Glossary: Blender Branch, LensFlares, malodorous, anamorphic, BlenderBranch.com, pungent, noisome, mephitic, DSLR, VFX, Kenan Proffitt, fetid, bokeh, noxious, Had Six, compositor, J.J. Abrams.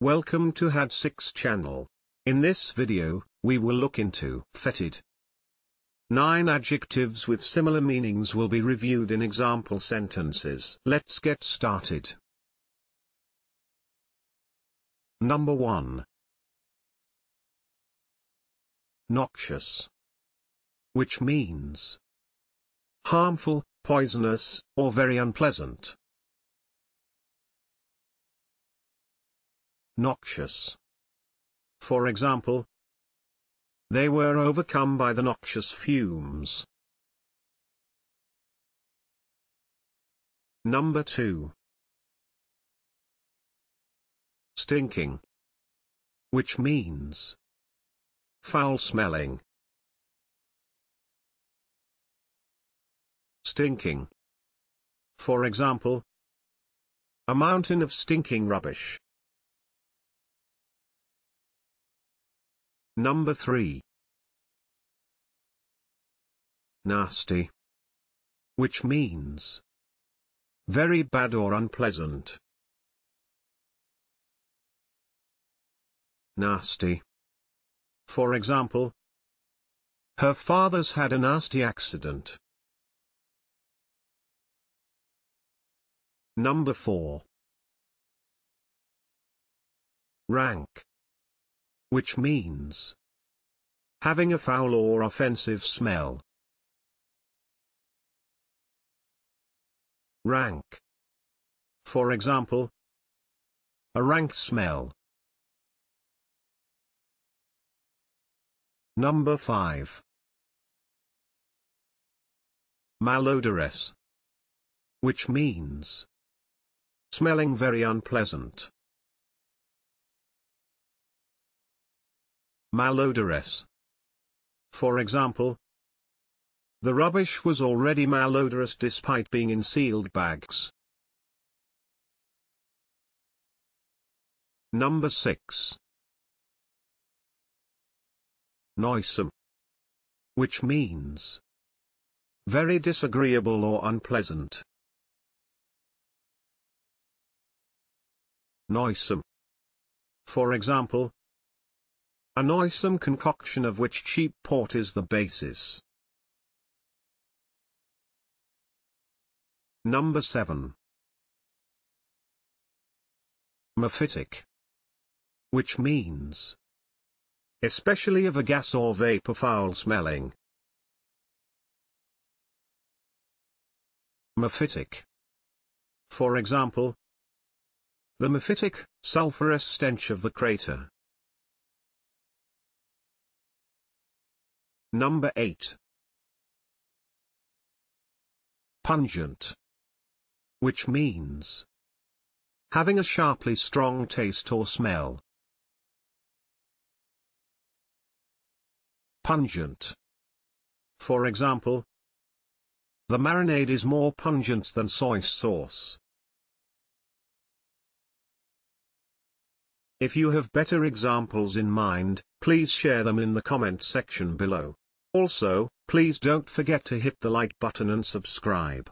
Welcome to Had Six channel. In this video, we will look into fetid. 9 adjectives with similar meanings will be reviewed in example sentences. Let's get started. Number 1. Noxious, which means harmful, poisonous, or very unpleasant. Noxious. For example, they were overcome by the noxious fumes. Number 2. Stinking, which means foul-smelling. Stinking. For example, a mountain of stinking rubbish. Number 3. Nasty, which means very bad or unpleasant. Nasty. For example, her father's had a nasty accident. Number 4. Rank, which means having a foul or offensive smell. Rank. For example, a rank smell. Number 5. Malodorous, which means smelling very unpleasant. Malodorous. For example, the rubbish was already malodorous despite being in sealed bags. Number 6. Noisome, which means very disagreeable or unpleasant. Noisome. For example, a noisome concoction of which cheap port is the basis. Number 7. Mephitic, which means especially of a gas or vapor foul smelling. Mephitic. For example, the mephitic, sulphurous stench of the crater. Number 8. Pungent, which means having a sharply strong taste or smell. Pungent. For example, the marinade is more pungent than soy sauce. If you have better examples in mind, please share them in the comment section below. Also, please don't forget to hit the like button and subscribe.